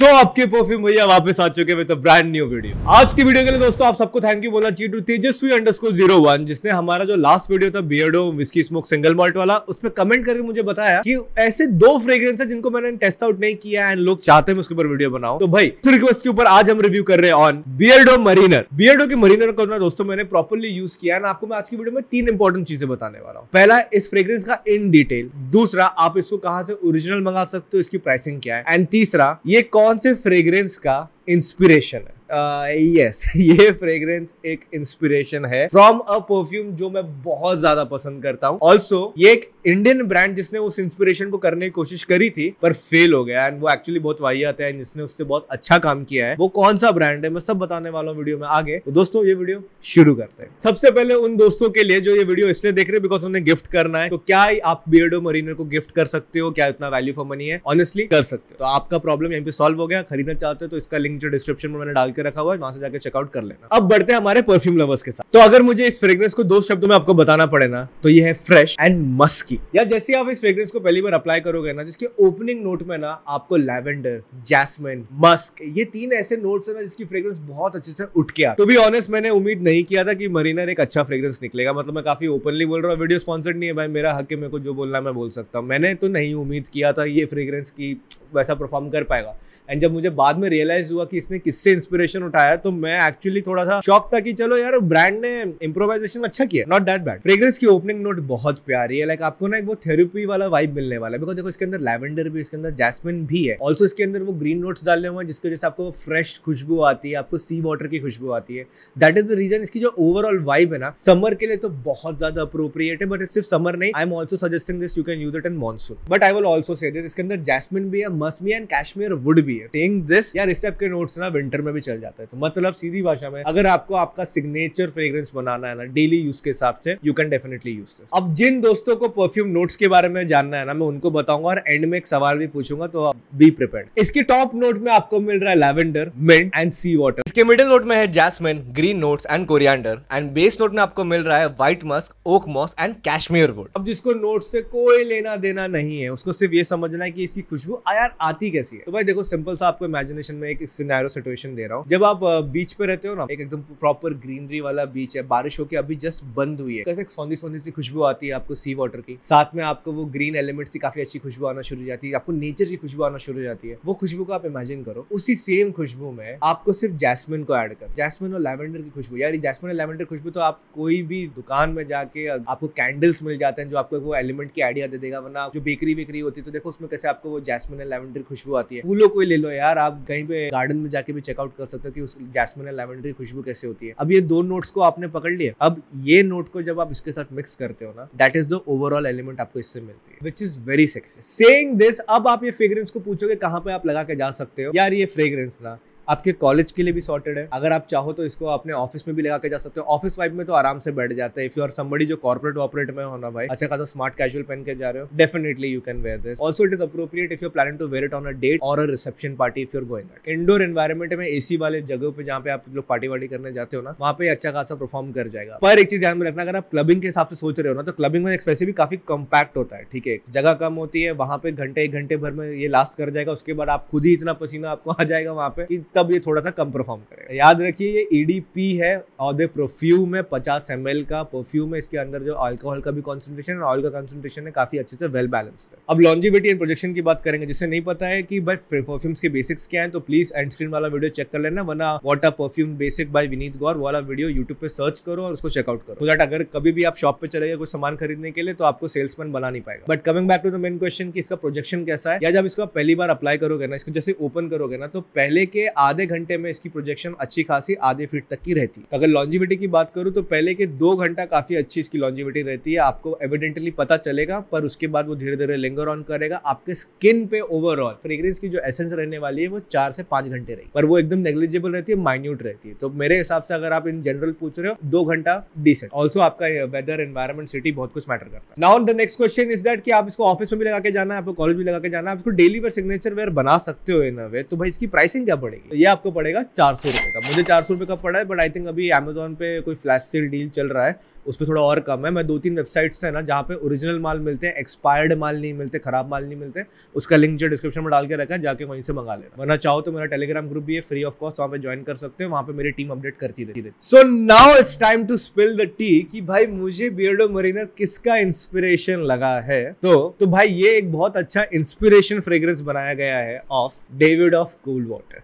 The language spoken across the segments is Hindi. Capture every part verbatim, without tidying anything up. तो आपके परफ्यूम भैया वापस आ चुके हैं तो ब्रांड न्यू वीडियो। आज की वीडियो के लिए दोस्तों आप सबको थैंक यू बोलना चाहिए to Tejaswi underscore zero one, जिसने हमारा जो लास्ट वीडियो था Beardo whisky smoke single malt वाला, उसमें कमेंट करके मुझे बताया कि ऐसे दो फ्रेग्रेंस है जिनको मैंने टेस्ट आउट नहीं किया एंड लोग चाहते हैं उसके ऊपर वीडियो बनाओ। तो भाई इस रिक्वेस्ट के ऊपर आज हम रिव्यू कर रहे हैं ऑन बियर्डो मरीनर। बियर्डो के मरीनर को ना दोस्तों मैंने प्रॉपरली यूज किया एंड आपको मैं आज की वीडियो में तीन इंपॉर्टेंट चीजें बताने वाला हूँ। पहला, इस फ्रेग्रेंस का इन डिटेल। दूसरा, आप इसको कहाँ से ओरिजिनल मंगा सकते हो, इसकी प्राइसिंग क्या है। एंड तीसरा, ये कौन से फ्रेग्रेंस का इंस्पिरेशन है। यस uh, yes, ये फ्रेग्रेंस एक इंस्पिरेशन है फ्रॉम अ परफ्यूम जो मैं बहुत ज्यादा पसंद करता हूँ। ऑल्सो ये एक इंडियन ब्रांड जिसने उस इंस्पिरेशन को करने की कोशिश करी थी पर फेल हो गया एंड वो एक्चुअली बहुत वाहियात है, जिसने उससे बहुत अच्छा काम किया है। वो कौन सा ब्रांड है मैं सब बताने वाला हूँ वीडियो में आगे। तो दोस्तों ये वीडियो शुरू करते हैं। सबसे पहले उन दोस्तों के लिए जो ये वीडियो इसलिए देख रहे हैं बिकॉज उन्हें गिफ्ट करना है। तो क्या आप बियर्डो मरीनर को गिफ्ट कर सकते हो? क्या इतना वैल्यू फॉर मनी है? ऑनेस्टली कर सकते हो। तो आपका प्रॉब्लम यहाँ पे सॉल्व हो गया। खरीदना चाहते हो तो इसका लिंक जो डिस्क्रिप्शन में मैंने डाल रखा हुआ है, वहां से जाके चेकआउट कर लेना। अब बढ़ते हैं हमारे परफ्यूम लवर्स के साथ। तो अगर मुझे इस फ्रेग्रेंस को दो शब्दों में आपको बताना पड़े ना, तो ये है फ्रेश एंड मस्की। या जैसे आप इस फ्रेग्रेंस को पहली बार अप्लाई करोगे ना, जिसके ओपनिंग नोट में ना आपको लैवेंडर, जैस्मिन, मस्क, ये तीन ऐसे नोट्स हैं जिसकी फ्रेग्रेंस बहुत अच्छे से उठ के आती है। टू बी ऑनेस्ट मैंने उम्मीद नहीं किया था कि मरीनर एक अच्छा फ्रेग्रेंस निकलेगा। मतलब मैं काफी ओपनली बोल रहा हूँ, वीडियो स्पॉन्सर्ड नहीं है भाई, मेरा हक है, मेरे को जो बोलना है मैं बोल सकता हूँ। मैंने तो नहीं उम्मीद किया था ये फ्रेग्रेंस की वैसा परफॉर्म कर पाएगा। एंड जब मुझे बाद में रियलाइज हुआ कि इसने किससे इंस्पिरेशन उठाया, तो मैं एक्चुअली थोड़ा सा शॉक था कि चलो यार ब्रांड ने इम्प्रोवाइजेशन अच्छा किया, नॉट दैट बैड। फ्रेग्रेंस की ओपनिंग नोट बहुत प्यारी है, लाइक आपको ना एक वो थेरेपी वाला वाइब मिलने वाला है। बिकॉज देखो इसके अंदर लैवेंडर भी, इसके अंदर जैस्मिन भी है। ऑल्सो इसके अंदर वो ग्रीन नोट्स डाले हुए हैं जिसकी वजह से आपको फ्रेश खुशबू आती है, आपको सी वाटर की खुशबू आती है। दैट इज द रीजन इसकी जो ओवरऑल वाइब है ना, समर के लिए तो बहुत ज्यादा अप्रोप्रिएट है। बट इट सिर्फ समर नहीं, I am also suggesting this, you can use it in monsoon. But I will also say this, इसके अंदर जैस्मिन भी है, मस्क भी है एंड कश्मीर वुड भी है। टेकिंग दिस यार इस टाइप के नोट्स ना विंटर में भी चल जाता है। तो मतलब सीधी भाषा में अगर आपको आपका सिग्नेचर फ्रेग्रेंस बनाना है ना डेली यूज के हिसाब से, you can definitely use this. अब जिन दोस्तों को परफ्यूम नोट्स के बारे में जानना है ना, मैं उनको बताऊंगा और एंड में एक सवाल भी पूछूंगा, तो बी प्रिपेयर्ड। इसके टॉप नोट में आपको मिल रहा है lavender, mint and sea water. इसके मिडिल नोट में है jasmine, green notes and coriander. And base note में आपको मिल रहा है white musk, oak moss and cashmere wood. अब जिसको नोट से कोई लेना देना नहीं है, उसको सिर्फ ये समझना है कि इसकी खुशबू यार आती कैसी है। तो भाई देखो सिंपल सा आपको इमेजिनेशन में एक सिनेरियो सिचुएशन दे रहा हूँ। जब आप बीच पे रहते हो ना, एक एकदम प्रॉपर ग्रीनरी वाला बीच है, बारिश होके अभी जस्ट बंद हुई है, कैसे सौंधी सौंधी सी खुशबू आती है आपको सी वाटर की, साथ में आपको वो ग्रीन एलिमेंट्स की काफी अच्छी खुशबू आना शुरू हो जाती है, आपको नेचर की खुशबू आना शुरू हो जाती है। वो खुशबू को आप इमेजिन करो, उसी सेम खुशबू में आपको सिर्फ जैस्मिन को ऐड कर, जैस्मिन और लैवेंडर की खुशबू। यार जैस्मिन और लैवेंडर खुशबू तो आप कोई भी दुकान में जाके आपको कैंडल्स मिल जाते हैं जो आपको वो एलिमेंट की आइडिया दे देगा। वरना जो बेकरी बेकरी होती है तो देखो उसमें कैसे आपको वो जैस्मिन और लैवेंडर खुशबू आती है। फूलों को ले लो यार, आप कहीं पे गार्डन में जाके भी चेकआउट कर सकते हो कि उस जैस्मिन और लैवेंडर की खुशबू कैसे होती है। अब ये दो नोट्स को आपने पकड़ लिए, अब ये नोट को जब आप इसके साथ मिक्स करते हो ना, that is the overall element आपको इससे मिलती है, which is very sexy. Saying this, अब आप ये फ्रेग्रेंस को पूछोगे कहाँ पे आप लगा के जा सकते हो? यार ये फ्रेग्रेंस ना आपके कॉलेज के लिए भी सॉर्टेड है। अगर आप चाहो तो इसको अपने ऑफिस में भी लगा के जा सकते हो। ऑफिस वाइब में तो आराम से बैठ जाता है। इफ यू आर समबडी जो कॉर्पोरेट ऑपरेट में हो ना भाई, अच्छा खासा स्मार्ट कैजुअल पहन के जा रहे हो, definitely you can wear this. Also it is appropriate if you planning to wear it on a date और a reception party if you are going out. Indoor environment में एसी वाले जगहों पे जहाँ पे आप लोग पार्टी वार्टी करने जाते हो ना, वहाँ पे अच्छा खासा परफॉर्म कर जाएगा। पर एक चीज ध्यान में रखना, अगर आप क्लबिंग के हिसाब से सोच रहे हो ना, तो क्लबिंग में वैसे भी काफी कॉम्पैक्ट होता है, ठीक है, जगह कम होती है, वहाँ पे घंटे एक घंटे भर में ये लास्ट कर जाएगा। उसके बाद आप खुद ही इतना पसीना आपको आ जाएगा वहाँ पे, तब ये थोड़ा सा कम परफॉर्म करेगा। याद रखिए ये ईडीपी है और दे परफ्यूम है, पचास एम एल का परफ्यूम है। इसके अंदर जो अल्कोहल का भी कंसंट्रेशन, ऑयल का कंसंट्रेशन है, काफी अच्छे से वेल बैलेंस्ड है। अब लॉन्जिविटी एंड प्रोजेक्शन की बात करेंगे। जिससे नहीं पता है कि भाई परफ्यूम्स के बेसिक्स क्या है, तो प्लीज एंड स्क्रीन वाला वीडियो चेक कर लेना, वरना what are perfume basic by Vineet Gaur वाला वीडियो यूट्यूब पे सर्च करो और उसको चेकआउट करो। दैट अगर कभी भी आप शॉप पे चले गए कुछ सामान खरीदने के लिए, तो आपको सेल्समैन बना नहीं पाएगा। But coming back to the main question कि इसका प्रोजेक्शन कैसा है, या जब इसको पहली बार अप्लाई करोगे ना, इसको जैसे ओपन करोगे ना, तो पहले के आधे घंटे में इसकी प्रोजेक्शन अच्छी खासी आधे फीट तक की रहती है। अगर लॉन्जिविटी की बात करूं तो पहले के दो घंटा काफी अच्छी इसकी लॉन्जिविटी रहती है, आपको एविडेंटली पता चलेगा। पर उसके बाद वो धीरे धीरे लिंगर ऑन करेगा आपके स्किन पे। ओवरऑल फ्रेग्रेंस की जो एसेंस रहने वाली है वो चार से पांच घंटे रहेगी, पर वो एकदम नेग्लिजिबल रहती है, माइन्यूट रहती है। तो मेरे हिसाब से अगर आप इन जनरल पूछ रहे हो, दो घंटा डिसेंट। ऑल्सो आपका वेदर, एनवायरमेंट, सिटी बहुत कुछ मैटर करता है। Now the next question is that कि आप इसको ऑफिस में भी लगा के जाना है, आपको कॉलेज भी लगा के जाना है, आप इसको डेली वेयर सिग्नेचर वेयर बना सकते हो इन अ वे, तो भाई इसकी प्राइसिंग क्या पड़ेगी? तो ये आपको पड़ेगा चार सौ रुपये का। मुझे चार सौ रुपये का पड़ा है, बट आई थिंक अभी अमेजोन पे कोई फ्लैश सेल डील चल रहा है, उस पर थोड़ा और कम है। मैं दो तीन वेबसाइट्स हैं ना जहाँ पे ओरिजिनल माल मिलते हैं, एक्सपायर्ड माल नहीं मिलते, खराब माल नहीं मिलते। उसका लिंक जो डिस्क्रिप्शन में डाल के रखा है, जाके वहीं से मंगा लेना। वरना चाहो तो मेरा टेलीग्राम ग्रुप भी है फ्री ऑफ कॉस्ट, वहाँ पे ज्वाइन कर सकते हो, वहाँ पे मेरी टीम अपडेट करती रहती है। So now it's time to spill the tea कि भाई मुझे बियर्डो मरीनर किसका इंस्पिरेशन लगा है। तो तो भाई ये एक बहुत अच्छा इंस्पिरेशन फ्रेग्रेंस बनाया गया है ऑफ डेविडॉफ कूल वाटर।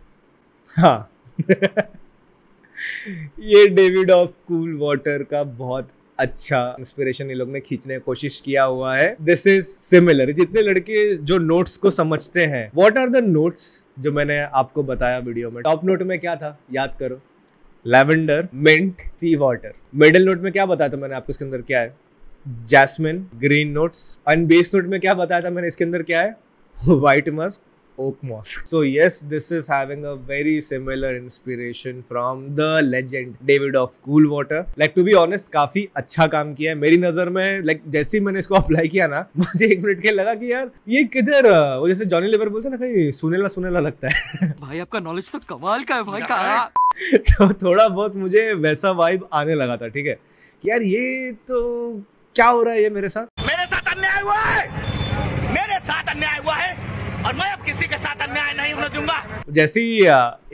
हाँ ये डेविडॉफ कूल वाटर का बहुत अच्छा इंस्पिरेशन ये लोग ने खींचने की कोशिश किया हुआ है। This is similar. जितने लड़के जो नोट्स को समझते हैं, व्हाट आर द नोट्स जो मैंने आपको बताया वीडियो में। टॉप नोट में क्या था याद करो, lavender, mint, sea water. Middle note में क्या बताया था मैंने आपको, इसके अंदर क्या है, jasmine, green notes. And base note में क्या बताया था मैंने, इसके अंदर क्या है, white musk, oak musk. So yes, this is having a very similar inspiration from the legend Davidoff Cool Water. Like to be honest, काफी अच्छा काम किया है मेरी नजर में। Like जैसे ही मैंने इसको अप्लाई किया ना, मुझे एक मिनट के लगा कि यार ये किधर, वो जैसे जॉनी लीवर बोलते ना, कहीं सुनेला सुनेला लगता है। भाई आपका नॉलेज तो कमाल का है भाई का। तो थोड़ा बहुत मुझे वैसा वाइब आने लगा था, ठीक है, यार ये तो क्या हो रहा है, ये मेरे साथ मेरे साथ अन्याय हुआ है, मेरे साथ अन्याय हुआ है और मैं अब किसी के साथ अन्याय नहीं होने दूंगा। जैसे ही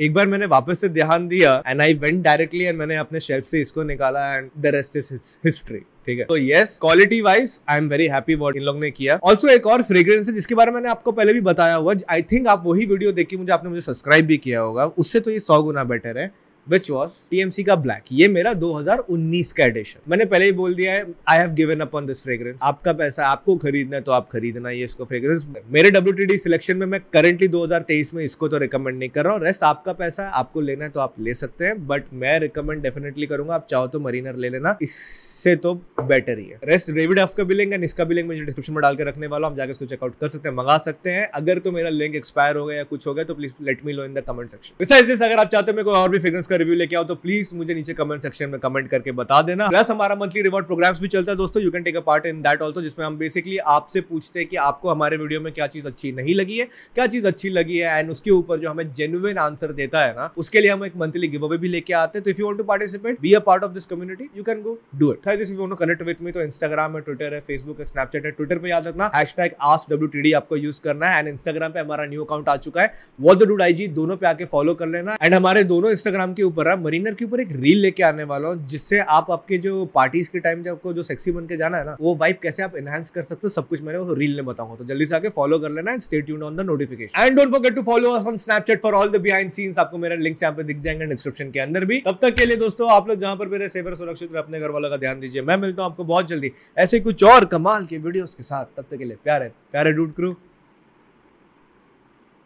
एक बार मैंने वापस से ध्यान दिया, and I went directly and मैंने अपने शेल्फ से इसको निकाला, and the rest is history, ठीक है। तो yes, quality wise I am very happy what इन लोग ने किया। ऑल्सो एक और फ्रेग्रेंस है जिसके बारे में मैंने आपको पहले भी बताया हुआ, आई थिंक आप वही वीडियो देख के मुझे आपने मुझे सब्सक्राइब भी किया होगा, उससे तो ये सौ गुना बेटर है, which was T M C का ब्लैक। ये मेरा दो हज़ार उन्नीस का एडिशन। मैंने पहले ही बोल दिया है, I have given up on this fragrance. आपका पैसा, आपको खरीदना है तो आप खरीदना है इसको फ्रेग्रेंस। मेरे डब्ल्यू टी डी सिलेक्शन में मैं करंटली दो हज़ार तेईस में इसको तो रिकमेंड नहीं कर रहा हूँ। रेस्ट आपका पैसा है, आपको लेना है तो आप ले सकते हैं, बट मैं रिकमेंड डेफिनेटली करूंगा। आप चाहो तो मरीनर ले लेना, इससे तो बेटर ही है। रेस्ट डेविडॉफ का भी लिंक एंड इसका भी लिंक मुझे डिस्क्रिप्शन में डाल के रखने वाला हूँ, आप जाकर इसको चेकआउट कर सकते हैं, मंगा सकते हैं। अगर तो मेरा लिंक एक्सपायर हो गया या कुछ हो गया तो please let me know in the comment section. अगर आप चाहते हैं मैं कोई और भी फ्रेग्रेंस रिव्यू लेके आओ तो प्लीज मुझे नीचे कमेंट सेक्शन में कमेंट करके बता देना। प्लस हमारा मंथली रिवॉर्ड प्रोग्राम्स भी चलता है दोस्तों, you can take a part in that also, जिसमें हम बेसिकली आपसे पूछते हैं कि आपको हमारे वीडियो में क्या चीज अच्छी नहीं लगी है, क्या चीज अच्छी लगी है, एंड उसके ऊपर जो हमें जेन्युइन आंसर देता है ना, उसके लिए हम एक मंथली गिव अवे भी लेके आते हैं। तो if you want to participate, be a part of this community, you can go do it. Guys if you want to connect with me तो इंस्टाग्राम है, ट्विटर है, फेसबुक है, स्नैपचैट है। ट्विटर पे याद रखना hash tag ask W T D आपको यूज करना है, एंड इंस्टाग्राम पे हमारा न्यू अकाउंट आ चुका है व्हाट द डूड आईजी, दोनों पे आके फॉलो कर लेना। एंड हमारे दोनों इंस्टाग्राम के ऊपर मरीनर के ऊपर एक रील लेके आने वाला हूँ, जिससे आप आपके जो पार्टीज के टाइम आपको जो सेक्सी बन के जाना है ना, वो वाइब कैसे आप एनहांस कर सकते हो, सब कुछ मैंने वो रील में बताऊंगा। तो जल्दी से आके फॉलो कर लेना and stay tuned on the notification, and don't forget to follow us on Snapchat for all the behind scenes. आपको मेरा लिंक्स यहाँ पे दिख जाएंगे डिस्क्रिप्शन के अंदर भी। तब तक के लिए दोस्तों, आप लोग जहाँ पर मेरे सेवर सुरक्षित रहे, अपने घर वालों का ध्यान दीजिए। मैं मिलता हूँ आपको बहुत जल्दी ऐसे कुछ और कमाल के वीडियो के साथ। तब तक के लिए प्यारे प्यारे डूड क्रू,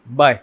बाय।